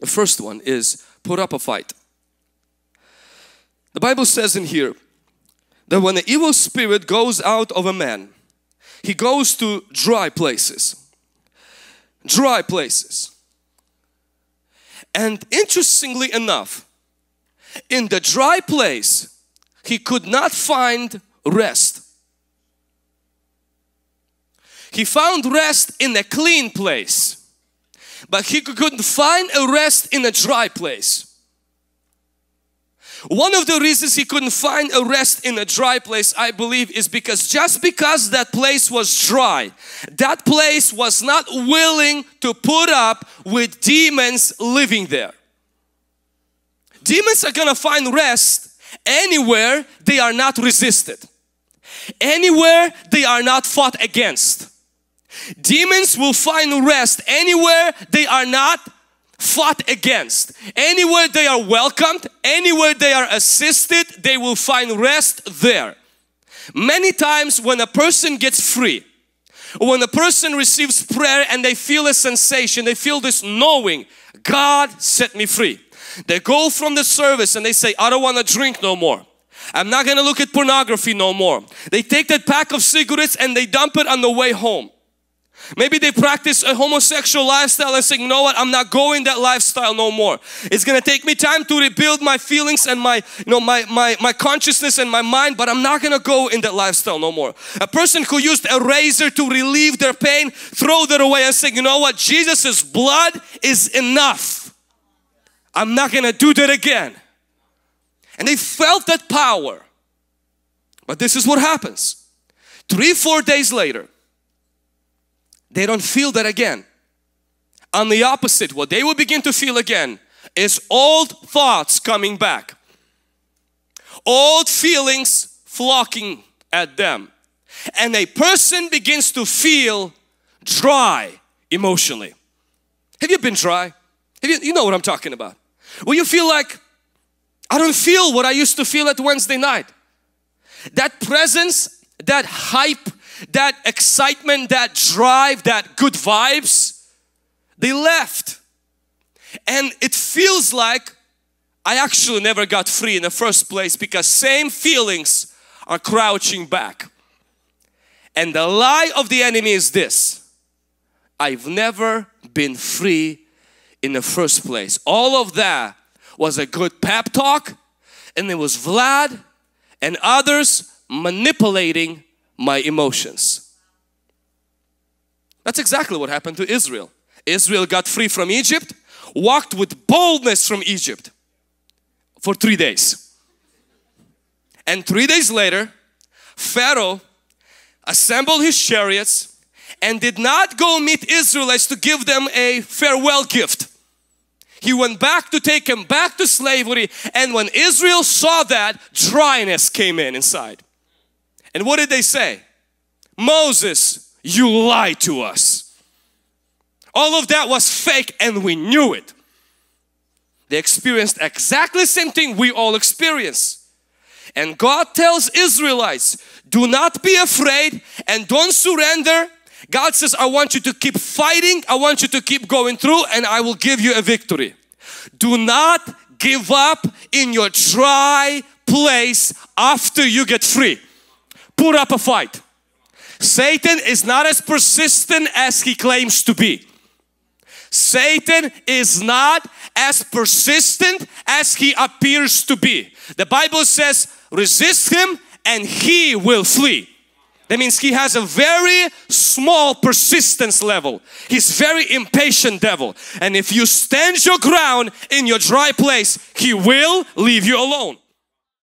The first one is put up a fight. The Bible says in here that when the evil spirit goes out of a man, he goes to dry places. Dry places. And interestingly enough, in the dry place, he could not find rest. He found rest in a clean place, but he couldn't find a rest in a dry place. One of the reasons he couldn't find a rest in a dry place, I believe, is because just because that place was dry, that place was not willing to put up with demons living there. Demons are gonna find rest anywhere they are not resisted, anywhere they are not fought against. Demons will find rest anywhere they are not fought against. Anywhere they are welcomed, anywhere they are assisted, they will find rest there. Many times when a person gets free, when a person receives prayer and they feel a sensation, they feel this knowing, God set me free. They go from the service and they say, I don't want to drink no more. I'm not going to look at pornography no more. They take that pack of cigarettes and they dump it on the way home. Maybe they practice a homosexual lifestyle and say, you know what, I'm not going that lifestyle no more. It's going to take me time to rebuild my feelings and my consciousness and my mind, but I'm not going to go in that lifestyle no more. A person who used a razor to relieve their pain, throw that away and say, you know what, Jesus' blood is enough. I'm not going to do that again. And they felt that power. But this is what happens. 3-4 days later, they don't feel that again. On the opposite, what they will begin to feel again is old thoughts coming back. Old feelings flocking at them. And a person begins to feel dry emotionally. Have you been dry? You know what I'm talking about. Well, you feel like, I don't feel what I used to feel at Wednesday night. That presence, that hype, that excitement, that drive, that good vibes, they left. And it feels like I actually never got free in the first place, because same feelings are crouching back. And the lie of the enemy is this: I've never been free in the first place. All of that was a good pep talk, and it was Vlad and others manipulating my emotions. That's exactly what happened to Israel. Israel got free from Egypt, walked with boldness from Egypt for 3 days. And 3 days later, Pharaoh assembled his chariots and did not go meet Israelites to give them a farewell gift. He went back to take him back to slavery. And when Israel saw that, dryness came in inside. And what did they say? Moses, you lied to us. All of that was fake and we knew it. They experienced exactly the same thing we all experience. And God tells Israelites, do not be afraid and don't surrender. God says, I want you to keep fighting. I want you to keep going through, and I will give you a victory. Do not give up in your dry place after you get free. Put up a fight. Satan is not as persistent as he claims to be. Satan is not as persistent as he appears to be. The Bible says, resist him and he will flee. That means he has a very small persistence level. He's very impatient devil. And if you stand your ground in your dry place, he will leave you alone.